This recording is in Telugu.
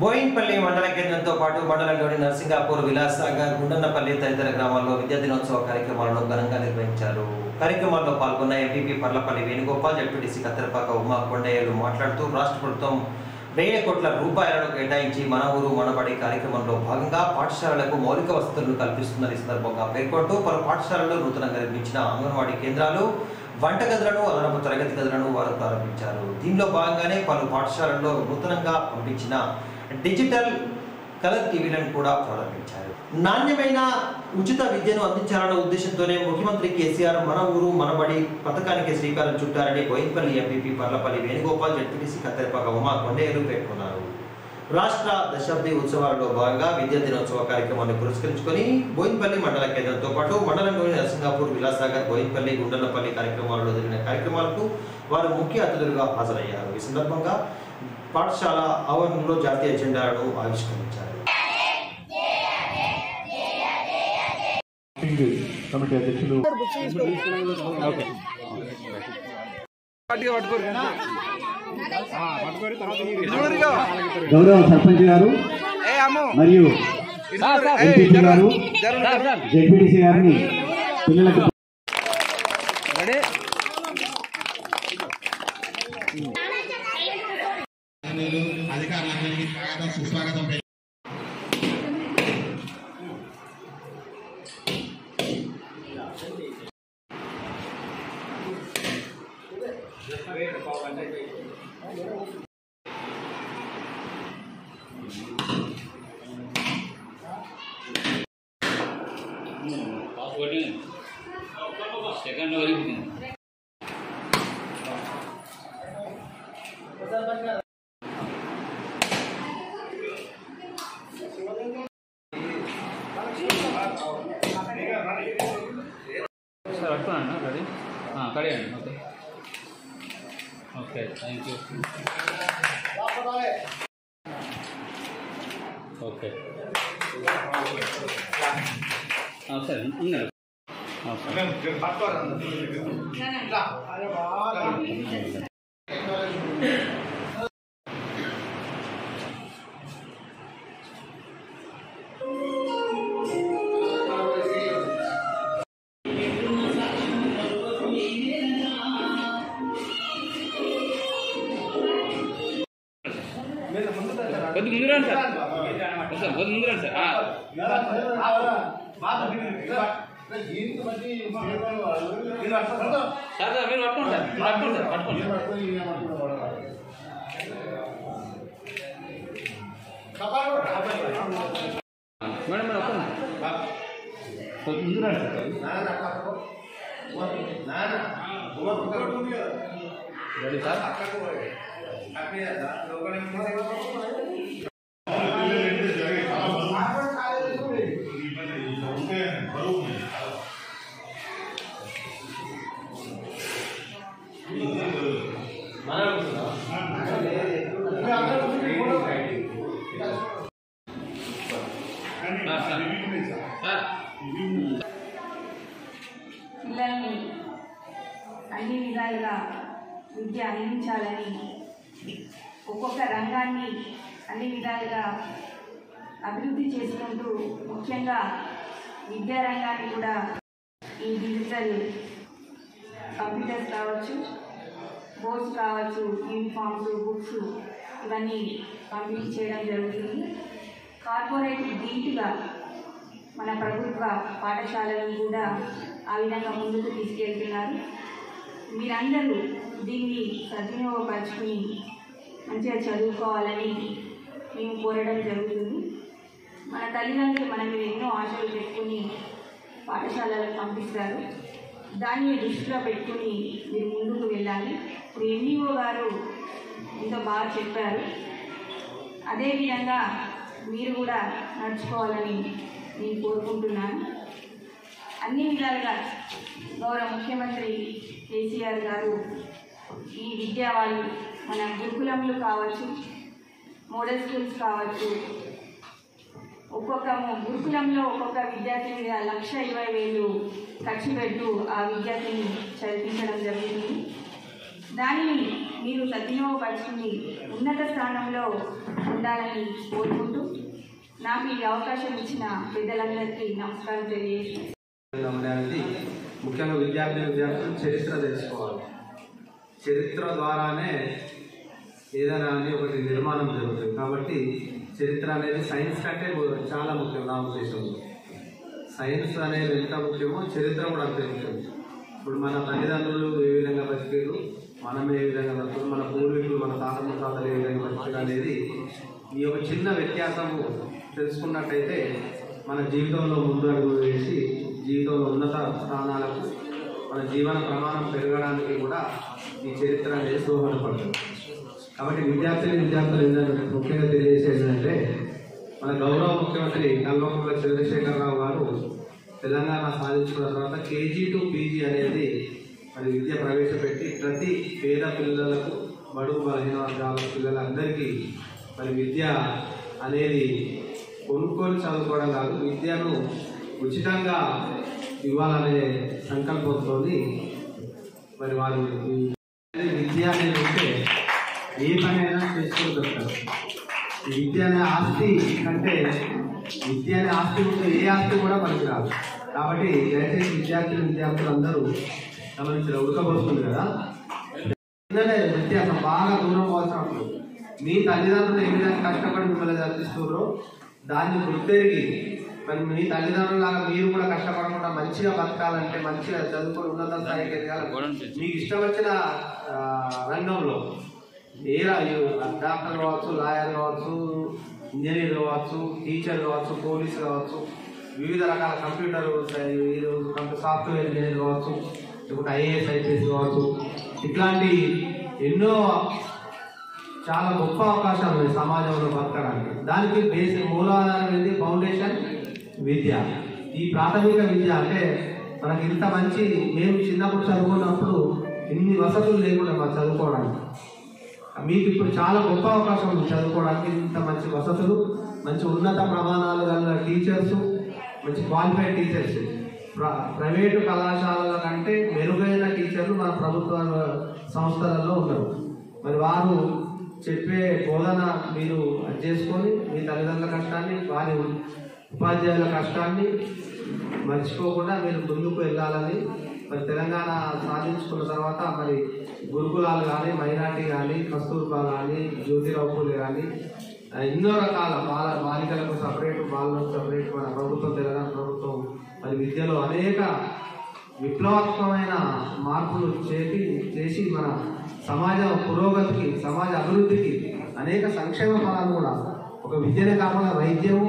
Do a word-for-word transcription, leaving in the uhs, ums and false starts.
బోయిన్పల్లి మండల కేంద్రంతో పాటు మండలంలోని నర్సింగాపూర్ విలాసాగర్ గుండన్నపల్లి తదితర గ్రామాల్లో విద్యా దినోత్సవ కార్యక్రమాలను ఘనంగా నిర్వహించారు. కార్యక్రమాల్లో పాల్గొన్న ఎంపీపీ పర్లపల్లి వేణుగోపాల్, జడ్పీటీసీ కత్తెరపాక ఉమా కొండయ్యలు మాట్లాడుతూ రాష్ట్ర ప్రభుత్వం వేల కోట్ల రూపాయలను కేటాయించి మన ఊరు మనబడి కార్యక్రమంలో భాగంగా పాఠశాలలకు మౌలిక వసతులు కల్పిస్తున్న సందర్భంగా పేర్కొంటూ పలు పాఠశాలల్లో నూతనంగా నిర్మించిన అంగన్వాడీ కేంద్రాలు, వంట గదులను, అదనపు తరగతి గదులను వారు ప్రారంభించారు. దీనిలో భాగంగానే పలు పాఠశాలల్లో నూతనంగా పంపించిన డిజిటల్ కలర్ టీవీలను కూడా ప్రారంభించారు. నాణ్యమైన ఉచిత విద్యను అందించాలన్న ఉద్దేశంతోనే ముఖ్యమంత్రి కేసీఆర్ మన ఊరు మనబడి పథకానికి శ్రీకారం చుట్టారని బోయిన్పల్లి ఎంపీపీ పర్లపల్లి వేణుగోపాల్, జడ్పీటీసీ కత్తెరపాక ఉమా కొండయ్యలు పేర్కొన్నారు. రాష్ట్ర దశాబ్ది ఉత్సవాలలో భాగంగా విద్యా దినోత్సవ కార్యక్రమాన్ని పురస్కరించుకొని బోయిన్పల్లి మండల కేంద్రంతో పాటు మండలంలోని నరసింగాపూర్, విలాసాగర్, బోయిన్పల్లి, గుండన్నపల్లి కార్యక్రమాలలో జరిగిన కార్యక్రమాలకు వారు ముఖ్య అతిథులుగా హాజరయ్యారు. ఈ సందర్భంగా పాఠశాల ఆవరణలో జాతీయ జెండాలను ఆవిష్కరించారు. గౌరవ సర్పంచ్ గారు మరియు ఎంపీపీ గారు, జెడ్పీటీసీ గారిని పిల్లలకు అధికారులందరికీ స్వాగతం సుస్వాగతం. సెకండ్ కడియండి. Okay okay thank you. Okay సరే ఉన్నాడు. మేడం పిల్లల్ని అన్ని విధాలుగా విద్య అందించాలని, ఒక్కొక్క రంగాన్ని అన్ని విధాలుగా అభివృద్ధి చేసుకుంటూ ముఖ్యంగా విద్యారంగాన్ని కూడా ఈ డిజిటల్ కంప్యూటర్స్ కావచ్చు, బోర్డ్స్ కావచ్చు, యూనిఫామ్స్, బుక్స్ ఇవన్నీ పంపిణీ చేయడం జరుగుతుంది. కార్పొరేట్ దీటుగా మన ప్రభుత్వ పాఠశాలలను కూడా ఆ విధంగా ముందుకు తీసుకెళ్తున్నారు. మీరందరూ దీన్ని సద్వినియోగపరచుకుని మంచిగా చదువుకోవాలని మేము కోరడం జరుగుతుంది. మన తల్లిదండ్రులు మన మీద ఎన్నో ఆశలు పెట్టుకుని పాఠశాలలకు పంపిస్తారు. దాన్ని దృష్టిలో పెట్టుకుని మీరు ముందుకు వెళ్ళాలి. ఇప్పుడు ఎన్డీఓ గారు ఎంతో బాగా చెప్పారు. అదేవిధంగా మీరు కూడా నడుచుకోవాలని నేను కోరుకుంటున్నాను. అన్ని విధాలుగా గౌరవ ముఖ్యమంత్రి కేసీఆర్ గారు ఈ విద్యా వాళ్ళు మన గురుకులంలో కావచ్చు, మోడల్ స్కూల్స్ కావచ్చు, ఒక్కొక్క గురుకులంలో ఒక్కొక్క విద్యార్థి మీద లక్ష ఇరవై వేలు ఖర్చు పెట్టు ఆ విద్యార్థిని చదివించడం జరుగుతుంది. దానిని మీరు సద్వినియోగపరుచుకుని ఉన్నత స్థానంలో ఉండాలని కోరుకుంటూ నాకు ఈ అవకాశం ఇచ్చిన పెద్దలందరికీ నమస్కారం తెలియజేస్తున్నాను. ముఖ్యంగా విద్యార్థి విద్యార్థులు చరిత్ర తెలుసుకోవాలి. చరిత్ర ద్వారానే ఏదైనా అనే ఒకటి నిర్మాణం జరుగుతుంది. కాబట్టి చరిత్ర అనేది సైన్స్ కంటే చాలా ముఖ్యం. నా ఉద్దేశంలో సైన్స్ అనేది ఎంత ముఖ్యమో చరిత్ర కూడా అంతే ముఖ్యం. ఇప్పుడు మన తల్లిదండ్రులు ఏ విధంగా బతికారు, మనం ఏ విధంగా బతుకు, మన పూర్వీకులు మన తాతమ్మ తాతలు ఏ విధంగా బతికారు అనేది ఈ యొక్క చిన్న వ్యత్యాసము తెలుసుకున్నట్టయితే మన జీవితంలో ముందడుగు వేసి జీవితంలో ఉన్నత స్థానాలకు మన జీవన ప్రమాణం పెరగడానికి కూడా ఈ చరిత్ర అనేది దోహదపడుతుంది. కాబట్టి విద్యార్థులు విద్యార్థులు ఏంటంటే ముఖ్యంగా తెలియజేసేదంటే మన గౌరవ ముఖ్యమంత్రి కల్వకుంట్ల చంద్రశేఖరరావు గారు తెలంగాణ సాధించుకున్న తర్వాత కేజీ టు పీజీ అనేది మరి విద్య ప్రవేశపెట్టి ప్రతి పేద పిల్లలకు బడుగు బలహీన వర్గాల పిల్లలందరికీ మరి విద్య అనేది కొనుక్కొని చదువుకోవడం కాదు, విద్యను ఉచితంగా ఇవ్వాలనే సంకల్పంతో మరి వాళ్ళు విద్య అనేది ఉంటే ఏ పని అయినా చేసుకుంటారు. విద్య అనే ఆస్తి కంటే విద్య అనే ఆస్తి ఉంటే ఏ ఆస్తి కూడా మనకి రాదు. కాబట్టి దయచేసి విద్యార్థులు విద్యార్థులు అందరూ గమనించిన ఉడకబడుతుంది కదా, విద్య బాగా దూరం పోవలసిన మీ తల్లిదండ్రులు ఏ విధంగా కష్టపడి మిమ్మల్ని చదివిస్తున్నారో దాన్ని గుర్తెరిగి మరి మీ తల్లిదండ్రులాగా మీరు కూడా కష్టపడకుండా మంచిగా బతకాలంటే, మంచిగా చదువుకొని ఉన్నత స్థాయికి ఎదగాలంటే మీకు ఇష్టం వచ్చిన రంగంలో ఏ డాక్టర్ కావచ్చు, లాయర్ కావచ్చు, ఇంజనీర్ కావచ్చు, టీచర్ కావచ్చు, పోలీస్ కావచ్చు, వివిధ రకాల కంప్యూటర్ సాఫ్ట్వేర్ ఇంజనీర్ కావచ్చు, ఇప్పుడు ఐఏఎస్ ఐపీఎస్ కావచ్చు, ఇట్లాంటి ఎన్నో చాలా గొప్ప అవకాశాలు ఉన్నాయి సమాజంలో బతకడానికి. దానికి బేసిక్ మూలాధారం అనేది ఫౌండేషన్ విద్య. ఈ ప్రాథమిక విద్య అంటే మనకి ఇంత మంచి మేము చిన్నప్పుడు చదువుకున్నప్పుడు ఇన్ని వసతులు లేకుండా మనం చదువుకోవడానికి, మీకు ఇప్పుడు చాలా గొప్ప అవకాశం ఉంది చదువుకోవడానికి. ఇంత మంచి వసతులు, మంచి ఉన్నత ప్రమాణాలు కలిగిన టీచర్స్, మంచి క్వాలిఫైడ్ టీచర్స్, ప్రైవేటు కళాశాలల కంటే మెరుగైన టీచర్లు మన ప్రభుత్వ సంస్థలలో ఉన్నారు. మరి వారు చెప్పే బోధన మీరు అది చేసుకొని మీ తల్లిదండ్రుల కష్టాన్ని, వారి ఉపాధ్యాయుల కష్టాన్ని మర్చిపోకుండా మీరు ముందుకు వెళ్ళాలని మరి తెలంగాణ సాధించుకున్న తర్వాత మరి గురుకులాలు కానీ, మైనార్టీ కానీ, కస్తూర్బా కానీ, జ్యోతిరావు పూలే కానీ, ఎన్నో రకాల బాల బాలికలకు సపరేటు, బాలకు సపరేటు మన ప్రభుత్వం, తెలంగాణ ప్రభుత్వం మరి విద్యలో అనేక విప్లవాత్మకమైన మార్పులు చేసి చేసి మన సమాజ పురోగతికి, సమాజ అభివృద్ధికి అనేక సంక్షేమ ఫలాలు కూడా ఒక విద్యనే కాకుండా వైద్యము,